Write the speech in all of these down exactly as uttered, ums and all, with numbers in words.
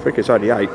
I think it's only eight.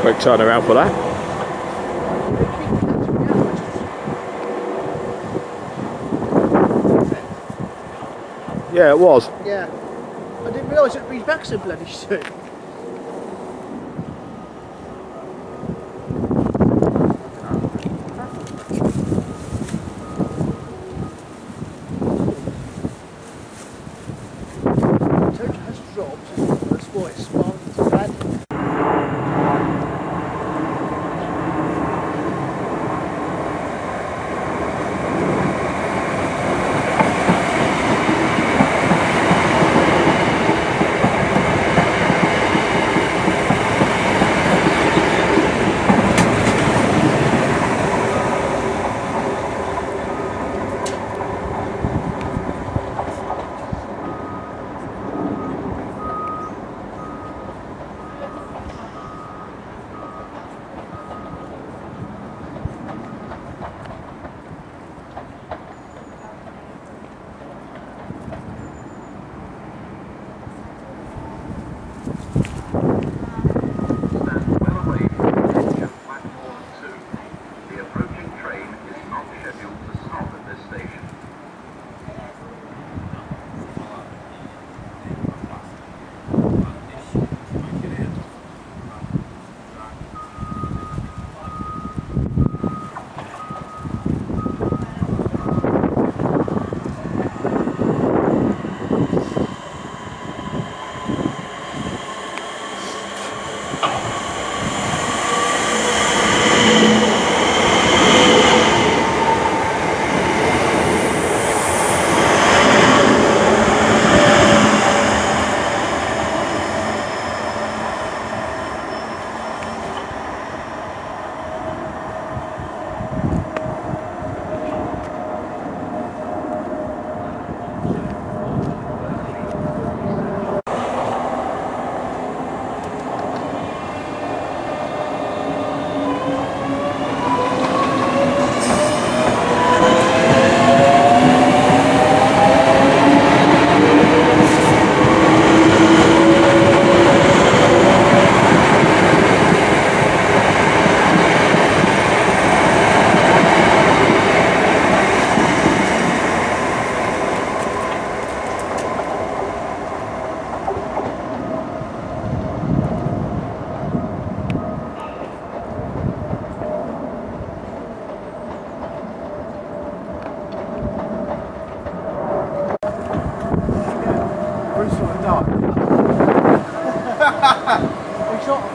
Quick turn around for that. Yeah, it was. Yeah. I didn't realise it'd be back so bloody soon.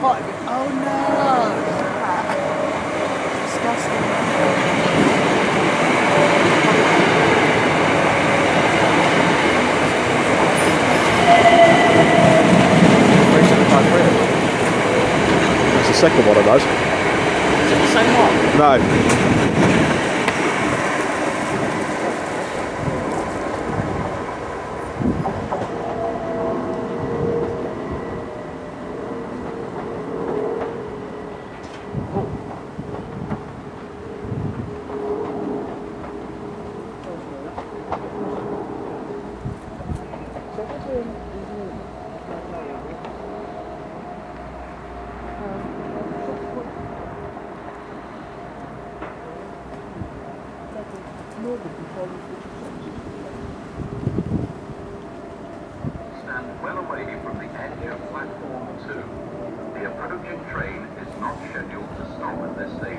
pot. Oh no! Disgusting. That's the second one of those. Is it the same one? No. Stand well away from the edge of platform two. The approaching train is not scheduled to stop at this station.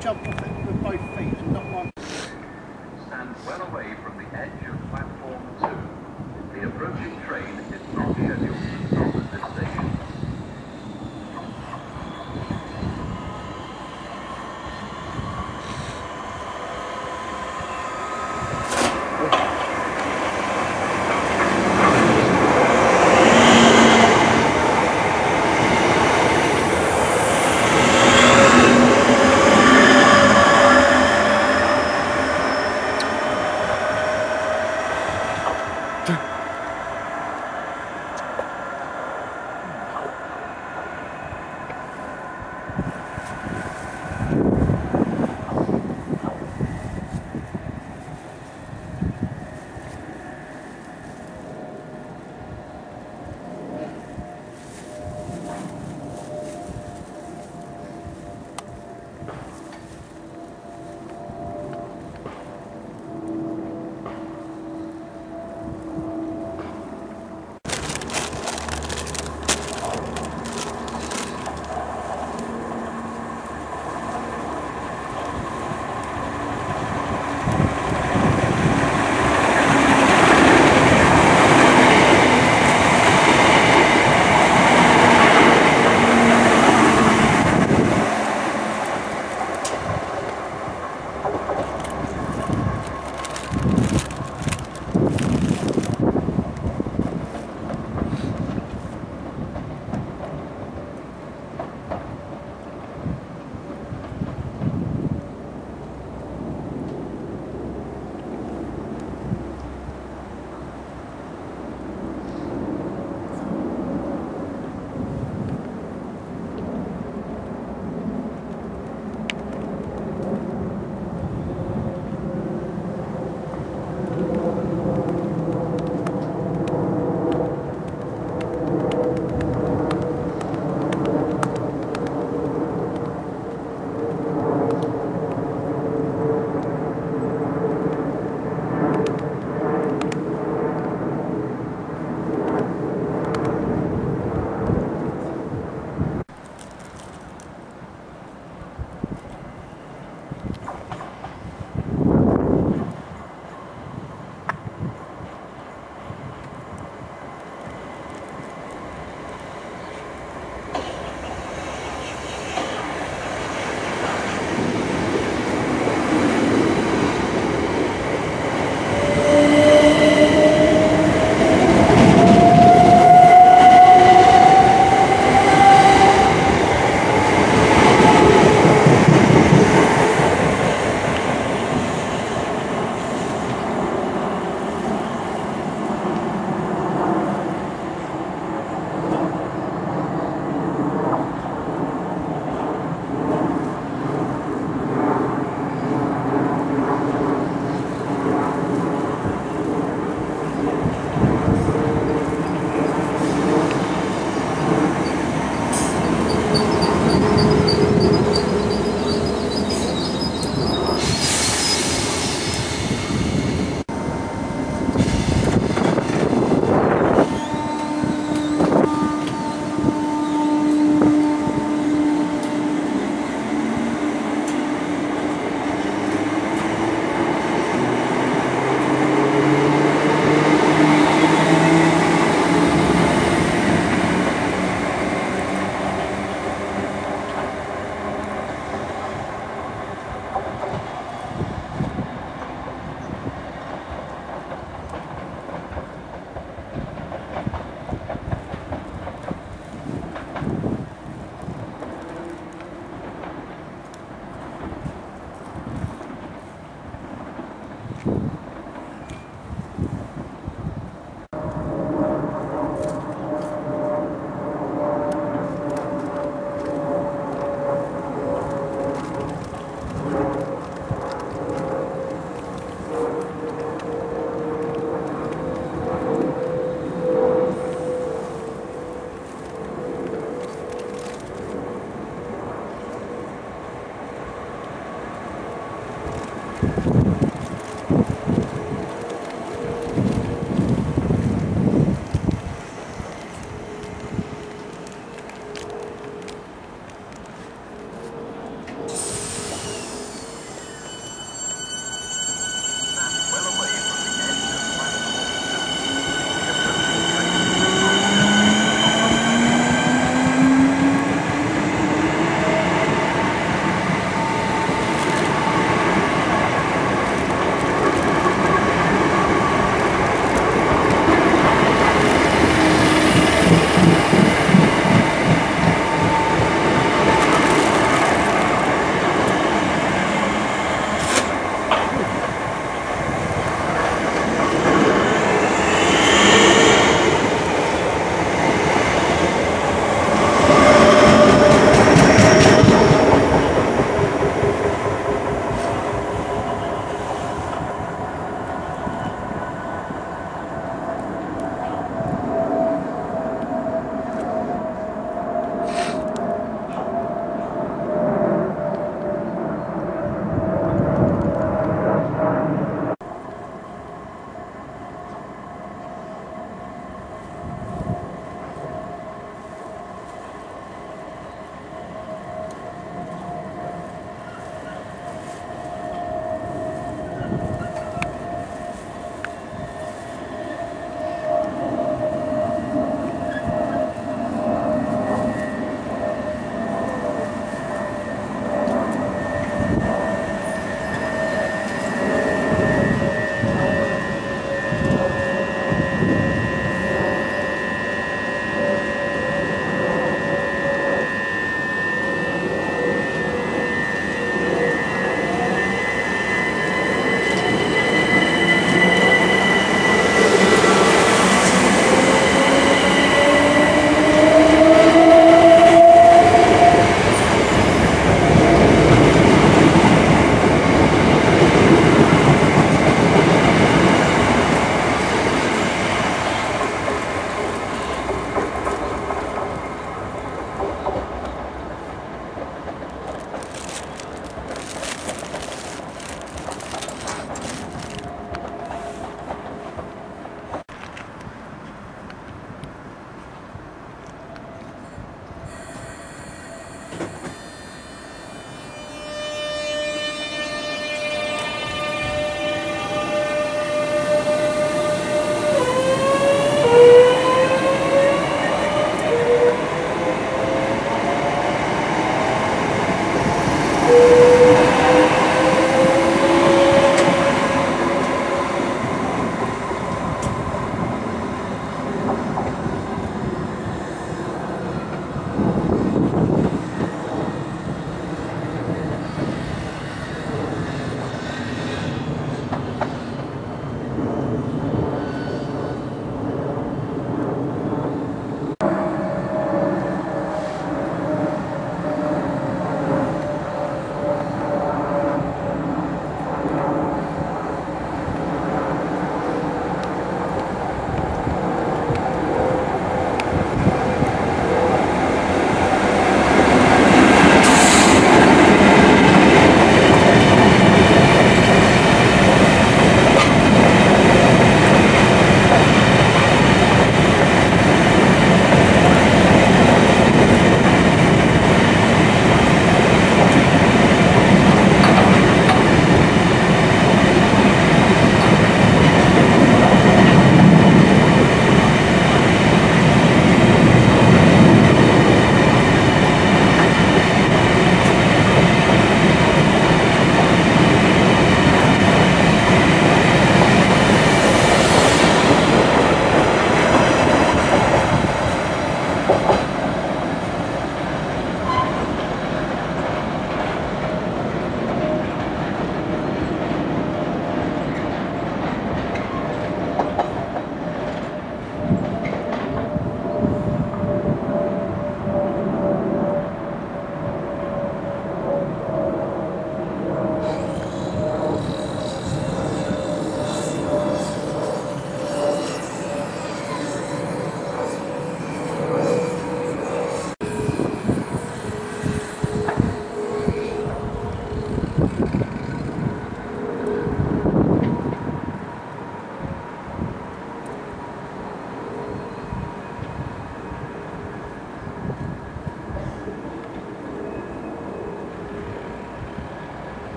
Jump off it with both feet and not one. Stand well away from the edge of platform two. The approaching train is not scheduled to stop at this station.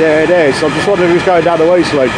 Yeah, it is. I'm just wondering who's going down the waist slope.